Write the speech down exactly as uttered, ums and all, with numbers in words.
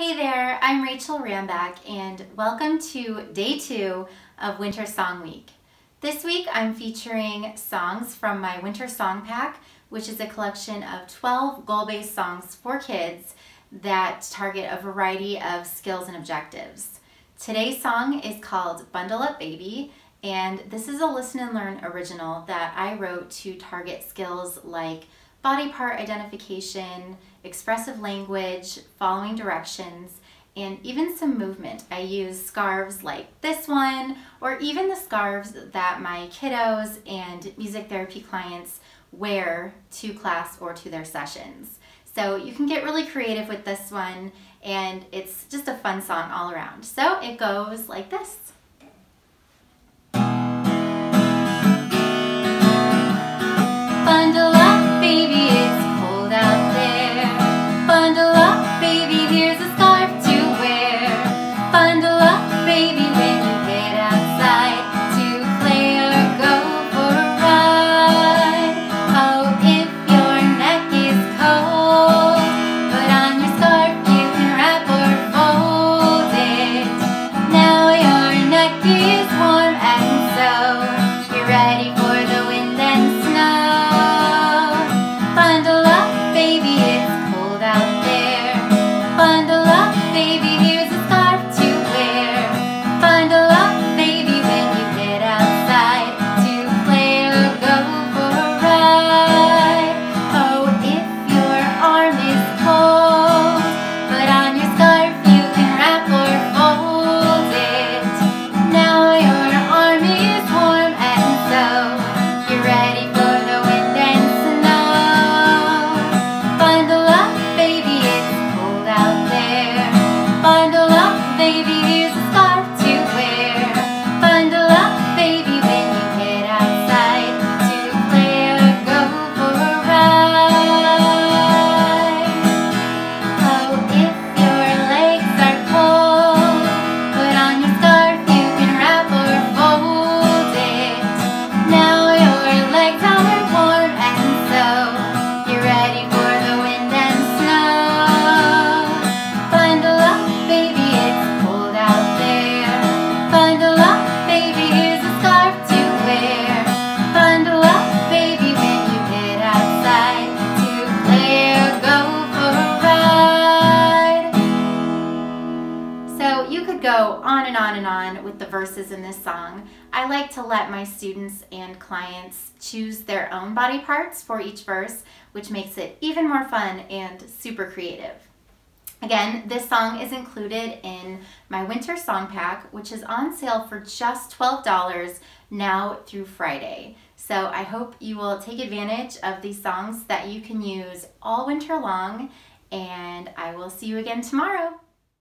Hey there, I'm Rachel Rambach and welcome to day two of Winter Song Week. This week I'm featuring songs from my Winter Song Pack, which is a collection of twelve goal-based songs for kids that target a variety of skills and objectives. Today's song is called Bundle Up Baby, and this is a Listen and Learn original that I wrote to target skills like body part identification, expressive language, following directions, and even some movement. I use scarves like this one, or even the scarves that my kiddos and music therapy clients wear to class or to their sessions. So you can get really creative with this one, and it's just a fun song all around. So it goes like this. Go on and on and on with the verses in this song. I like to let my students and clients choose their own body parts for each verse, which makes it even more fun and super creative. Again, this song is included in my Winter Song Pack, which is on sale for just twelve dollars now through Friday. So I hope you will take advantage of these songs that you can use all winter long, and I will see you again tomorrow.